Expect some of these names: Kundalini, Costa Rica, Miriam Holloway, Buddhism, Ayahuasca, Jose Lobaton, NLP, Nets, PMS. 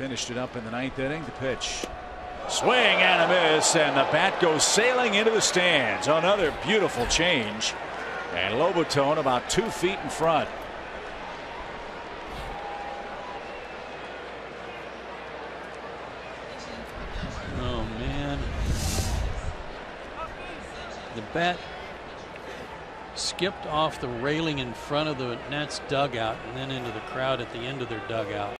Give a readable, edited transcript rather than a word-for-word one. finished it up in the ninth inning. The pitch, swing and a miss, and the bat goes sailing into the stands. Another beautiful change, and Lobaton about 2 feet in front. Oh man, the bat skipped off the railing in front of the Nets dugout and then into the crowd at the end of their dugout.